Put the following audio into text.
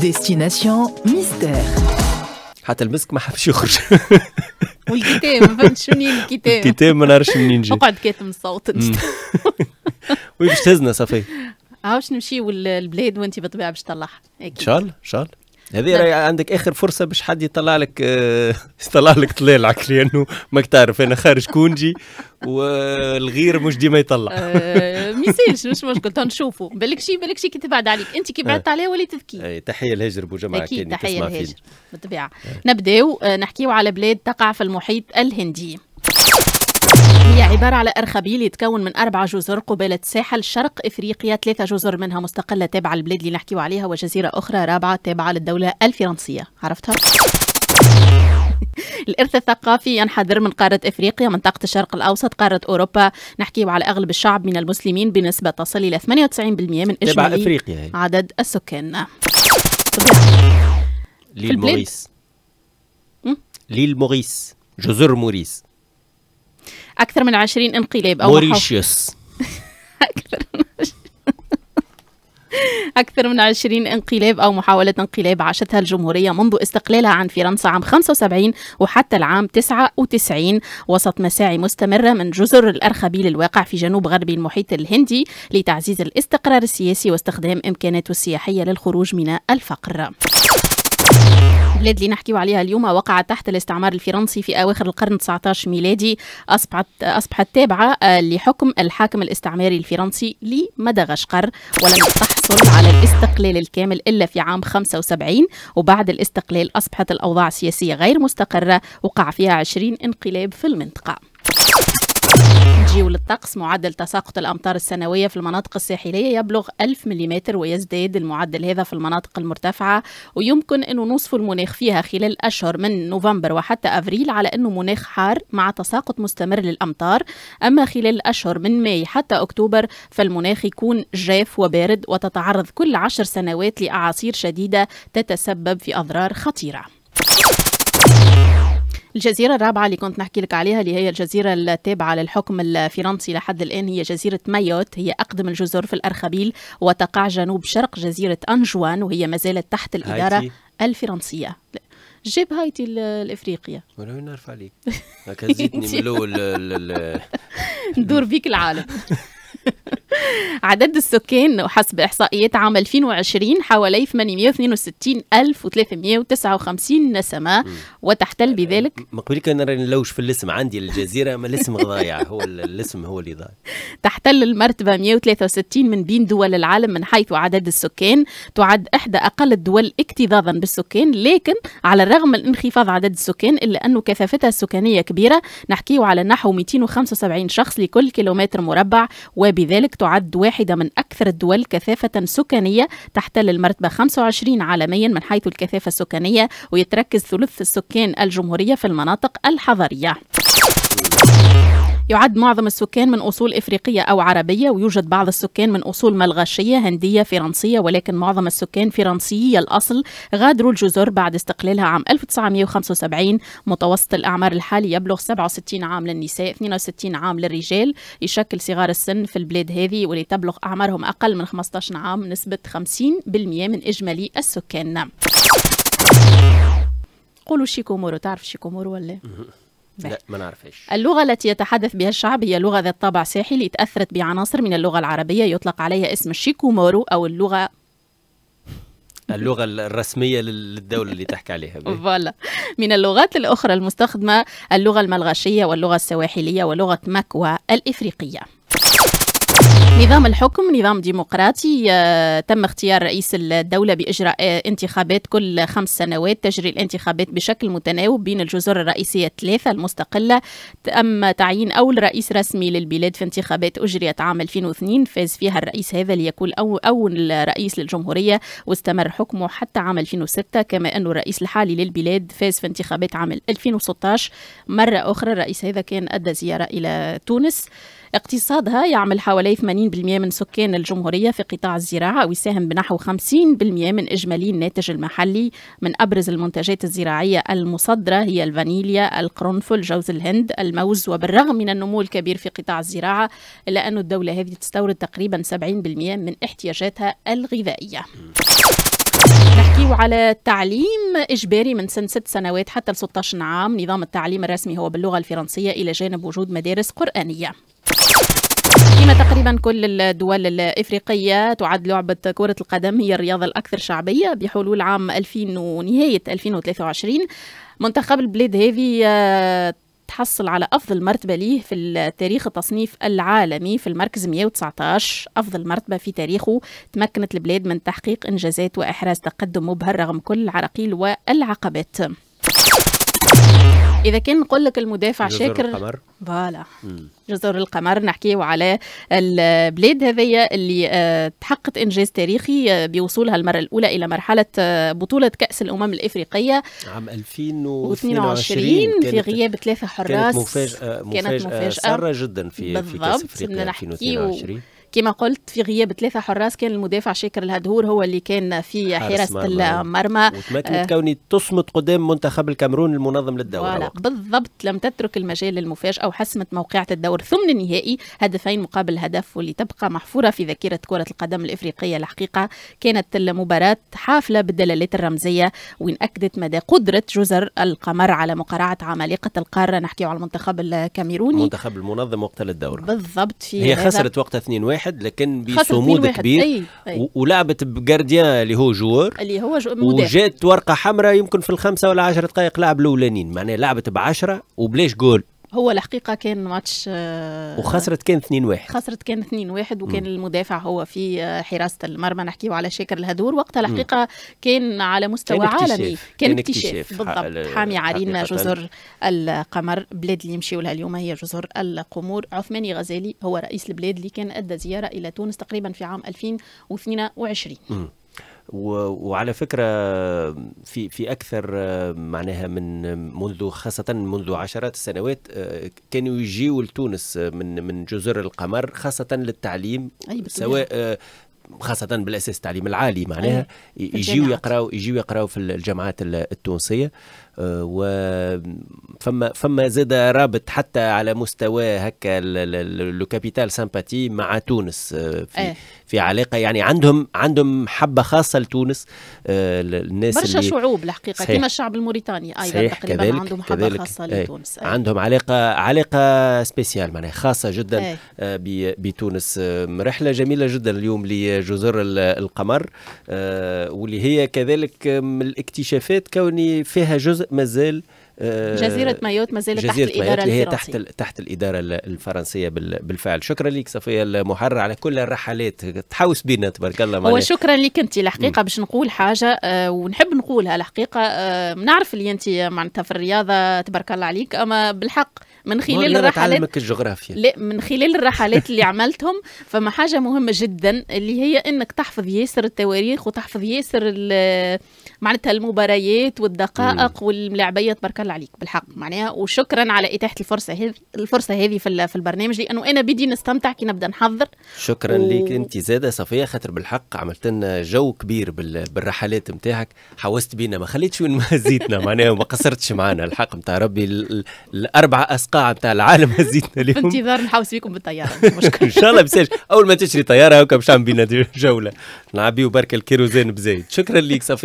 ديستيناسيون ميستير. حتى المسك ما حبش يخرج. والكتاب ما فهمتش منين الكتاب. الكتاب ما نعرفش منين جا. اقعد كاتم الصوت انت. وي باش تهزنا صفي. عاوش نمشيو للبلاد وانت بالطبيعه باش تطلعها. ان شاء الله ان شاء الله. هذه راهي عندك اخر فرصه باش حد يطلع لك يطلع لك طلالعك لانه ماك تعرف انا خارج كونجي والغير مش ديما يطلع. ما يسالش مش مشكل تنشوفوا بالك شي كي تبعد عليك انت كي بعدت عليه وليت تبكي. تحيه الهجر بوجمعه كي تسمع فينا بالطبيعه. نبداو نحكيو على بلاد تقع في المحيط الهندي. هي عبارة على أرخبيل يتكون من 4 جزر قبالة ساحل شرق إفريقيا، 3 جزر منها مستقلة تابعة للبلاد اللي نحكيو عليها، وجزيرة أخرى رابعة تابعة للدولة الفرنسية. عرفتها؟ الإرث الثقافي ينحدر من قارة إفريقيا، منطقة الشرق الأوسط، قارة أوروبا، نحكيو على أغلب الشعب من المسلمين بنسبة تصل إلى 98% من إجمالي عدد السكان. ليل موريس. ليل موريس، جزر موريس. أكثر من 20 انقلاب أو موريشيوس. أكثر من 20 انقلاب أو محاولة انقلاب عاشتها الجمهورية منذ استقلالها عن فرنسا عام 75 وحتى العام 99، وسط مساعي مستمرة من جزر الأرخبيل الواقع في جنوب غربي المحيط الهندي لتعزيز الاستقرار السياسي واستخدام إمكاناته السياحية للخروج من الفقر. البلاد اللي نحكيو عليها اليوم وقعت تحت الاستعمار الفرنسي في أواخر القرن 19 ميلادي، أصبحت تابعة لحكم الحاكم الاستعماري الفرنسي لمدغشقر، ولم تحصل على الاستقلال الكامل إلا في عام 75، وبعد الاستقلال أصبحت الأوضاع السياسية غير مستقرة وقع فيها 20 انقلاب في المنطقة. نجيو للطقس. معدل تساقط الأمطار السنوية في المناطق الساحلية يبلغ 1000 ملم ويزداد المعدل هذا في المناطق المرتفعة، ويمكن أنه نوصف المناخ فيها خلال أشهر من نوفمبر وحتى أفريل على أنه مناخ حار مع تساقط مستمر للأمطار، أما خلال أشهر من ماي حتى أكتوبر فالمناخ يكون جاف وبارد، وتتعرض كل 10 سنوات لأعاصير شديدة تتسبب في أضرار خطيرة. الجزيرة الرابعة اللي كنت نحكي لك عليها اللي هي الجزيرة التابعة للحكم الفرنسي لحد الآن هي جزيرة مايوت، هي أقدم الجزر في الأرخبيل وتقع جنوب شرق جزيرة أنجوان، وهي ما زالت تحت الإدارة هايتي الفرنسية. جيب هايتي الإفريقية ولا نعرف عليك هكذيتني من الأول ندور بيك العالم. عدد السكان وحسب إحصائيات عام 2020 حوالي 862359 نسمة، وتحتل بذلك مقبل كان راني نلوش في الاسم عندي الجزيرة ما الاسم ضايع، هو الاسم هو اللي ضايع. تحتل المرتبة 163 من بين دول العالم من حيث عدد السكان، تعد إحدى أقل الدول اكتظاظا بالسكان، لكن على الرغم من انخفاض عدد السكان إلا أنه كثافتها السكانية كبيرة، نحكيه على نحو 275 شخص لكل كيلومتر مربع، وبذلك تعد واحدة من أكثر الدول كثافة سكانية، تحتل المرتبة 25 عالميا من حيث الكثافة السكانية، ويتركز ثلث السكان الجمهورية في المناطق الحضرية. يعد معظم السكان من أصول إفريقية أو عربية، ويوجد بعض السكان من أصول ملغشية، هندية، فرنسية، ولكن معظم السكان فرنسيي الأصل غادروا الجزر بعد استقلالها عام 1975. متوسط الأعمار الحالي يبلغ 67 عام للنساء، 62 عام للرجال، يشكل صغار السن في البلاد هذه واللي تبلغ أعمارهم أقل من 15 عام نسبة 50% من إجمالي السكان. قولوا شيكومورو، تعرف شيكومورو ولا؟ لا ما نعرفش. اللغة التي يتحدث بها الشعب هي لغة ذات طابع ساحلي تأثرت بعناصر من اللغة العربية، يطلق عليها اسم الشيكومورو أو اللغة الرسمية للدولة اللي تحكي عليها. فوالا. من اللغات الأخرى المستخدمة اللغة الملغشية واللغة السواحلية ولغة مكوى الإفريقية. نظام الحكم نظام ديمقراطي، تم اختيار رئيس الدولة بإجراء انتخابات كل 5 سنوات، تجري الانتخابات بشكل متناوب بين الجزر الرئيسية 3 المستقلة، تم تعيين أول رئيس رسمي للبلاد في انتخابات أجريت عام 2002، فاز فيها الرئيس هذا ليكون أول رئيس للجمهورية واستمر حكمه حتى عام 2006، كما أنه الرئيس الحالي للبلاد فاز في انتخابات عام 2016 مرة أخرى، الرئيس هذا كان أدى زيارة إلى تونس. اقتصادها يعمل حوالي 80% من سكان الجمهورية في قطاع الزراعة، ويساهم بنحو 50% من إجمالي الناتج المحلي. من أبرز المنتجات الزراعية المصدرة هي الفانيليا، القرنفل، جوز الهند، الموز، وبالرغم من النمو الكبير في قطاع الزراعة إلا أن الدولة هذه تستورد تقريبا 70% من احتياجاتها الغذائية. نحكيو على تعليم إجباري من سن 6 سنوات حتى ل 16 عام، نظام التعليم الرسمي هو باللغة الفرنسية إلى جانب وجود مدارس قرآنية. كما تقريبا كل الدول الإفريقية تعد لعبة كرة القدم هي الرياضة الأكثر شعبية. بحلول عام 2000 ونهاية 2023 منتخب البلاد هذه تحصل على أفضل مرتبة ليه في التاريخ التصنيف العالمي في المركز 119، أفضل مرتبة في تاريخه. تمكنت البلاد من تحقيق إنجازات وإحراز تقدم مبهر رغم كل العراقيل والعقبات. إذا كان نقول لك المدافع شاكر القمر. فوالا جزر القمر نحكيو على البلاد هذيا اللي تحققت إنجاز تاريخي بوصولها المرة الأولى إلى مرحلة بطولة كأس الأمم الإفريقية عام 2022 في غياب 3 حراس. كانت مفاجأة سارة جدا في كأس إفريقيا 2022. كما قلت في غياب 3 حراس كان المدافع شاكر الهدهور هو اللي كان في حراسة المرمى، وتمكنت كوني تصمت قدام منتخب الكاميرون المنظم للدورة بالضبط، لم تترك المجال للمفاجأة وحسمت موقعة الدور ثمن النهائي 2-0 واللي تبقى محفورة في ذاكرة كرة القدم الإفريقية. الحقيقة كانت المباراة حافلة بالدلالات الرمزية وإن أكدت مدى قدرة جزر القمر على مقارعة عمالقة القارة. نحكي على المنتخب الكاميروني المنتخب المنظم وقت للدورة بالضبط، في هي خسرت وقت 2-1 لكن بصمود كبير. أي. ولعبت بجارديان اللي هو جوار وجات ورقه حمراء يمكن في ال5 ولا 10 دقائق لعب الاولانيين، معناها لعبت ب10 وبلاش جول. هو الحقيقه كان ماتش وخسرت كان 2-1 وكان المدافع هو في حراسه المرمى. نحكيو على شاكر الهدور وقتها الحقيقه كان على مستوى عالمي، كان اكتشاف بالضبط. حامي عرين جزر القمر، بلاد اللي يمشيو لها اليوم هي جزر القمور. عثماني غزالي هو رئيس البلاد اللي كان ادى زياره الى تونس تقريبا في عام 2022. وعلى فكرة في أكثر معناها منذ خاصة منذ عشرات السنوات كانوا يجيوا لتونس من جزر القمر خاصة للتعليم، سواء خاصة بالأساس التعليم العالي، معناها يجيو يقراو في الجامعات التونسية. فما زاد رابط حتى على مستوى هكا لو كابيتال سامباتي مع تونس في علاقة، يعني عندهم حبة خاصة لتونس. الناس برشا شعوب الحقيقة كما الشعب الموريتاني أيضا تقريبا عندهم حبة خاصة لتونس، عندهم علاقة سبيسيال معناها خاصة جدا بتونس. رحلة جميلة جدا اليوم لجزر القمر واللي هي كذلك من الاكتشافات كوني فيها جزء مازال جزيرة مايوت مازالت تحت الإدارة الفرنسية، هي تحت الإدارة الفرنسية بالفعل. شكرا لك صفية المحرر على كل الرحلات، تحوس بينا تبارك الله معنا. وشكرا لك أنت الحقيقة باش نقول حاجة ونحب نقولها الحقيقة، نعرف اللي أنت معناتها في الرياضة تبارك الله عليك، أما بالحق من خلال الرحلات الجغرافيا من خلال الرحلات اللي عملتهم فما حاجة مهمة جدا اللي هي أنك تحفظ ياسر التواريخ وتحفظ ياسر معناتها المباريات والدقائق والملاعبية تبارك الله عليك بالحق معناها. وشكرا على إتاحة الفرصة هذه في البرنامج، لأنه أنا بدي نستمتع كي نبدأ نحضر. شكرا ليك أنت زادة صفية، خاطر بالحق عملت لنا جو كبير بالرحلات نتاعك، حوست بينا ما خليتش وين ما هزيتنا معناها وما قصرتش معنا الحق نتاع ربي. ال4 أسقاع نتاع العالم هزيتنا اليوم. بانتظار نحوس بيكم بالطيارة مشكل. إن شاء الله بساج أول ما تشري طيارة هكا باش نعمل بينا جولة نعبيو برك الكيروزين بزايد. شكرا ليك صفية.